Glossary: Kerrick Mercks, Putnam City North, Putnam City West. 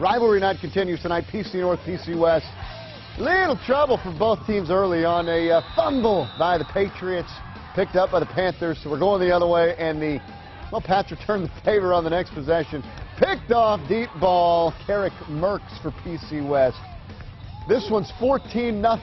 Rivalry night continues tonight. PC North, PC West. Little trouble for both teams early on. A fumble by the Patriots, picked up by the Panthers. So we're going the other way, and Pats returned the favor on the next possession. Picked off deep ball. Kerrick Mercks for PC West. This one's 14-0.